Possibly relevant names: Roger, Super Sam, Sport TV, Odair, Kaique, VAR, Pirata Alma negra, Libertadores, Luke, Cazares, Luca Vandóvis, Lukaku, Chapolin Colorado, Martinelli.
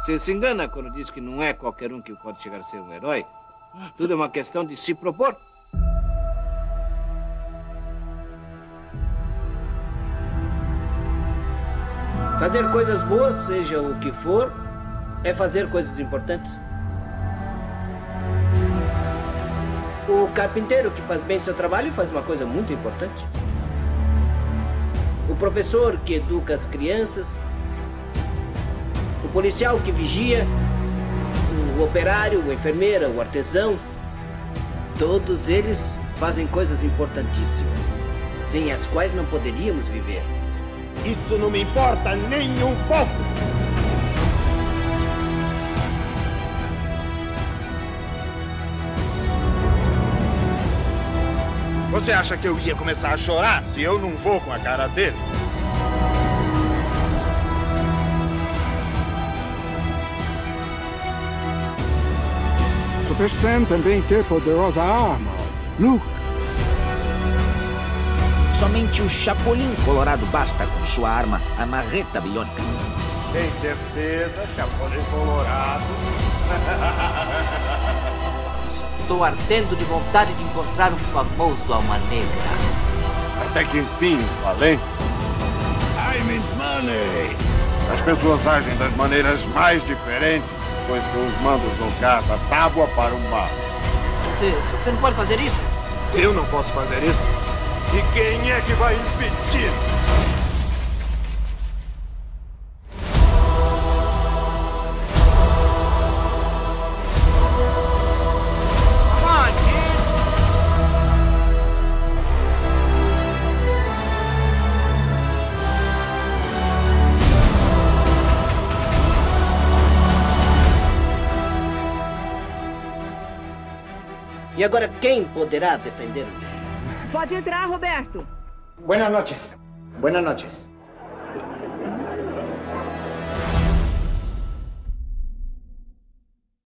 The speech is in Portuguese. Você se engana quando diz que não é qualquer um que pode chegar a ser um herói. Tudo é uma questão de se propor. Fazer coisas boas, seja o que for, é fazer coisas importantes. O carpinteiro que faz bem seu trabalho faz uma coisa muito importante. O professor que educa as crianças. O policial que vigia. O operário, a enfermeira, o artesão. Todos eles fazem coisas importantíssimas, sem as quais não poderíamos viver. Isso não me importa nem um pouco! Você acha que eu ia começar a chorar se eu não vou com a cara dele? Super Sam também tem poderosa arma, Luke. Somente o Chapolin Colorado basta com sua arma, a marreta biônica. Tem certeza, Chapolin Colorado? Estou ardendo de vontade de encontrar o famoso Alma Negra. Até que enfim, valeu. I mean money. As pessoas agem das maneiras mais diferentes, pois seus mandos vão cá da tábua para o mar. Você não pode fazer isso? Eu não posso fazer isso? E quem é que vai impedir? E agora quem poderá defender-me? Pode entrar, Roberto. Buenas noches. Buenas noches.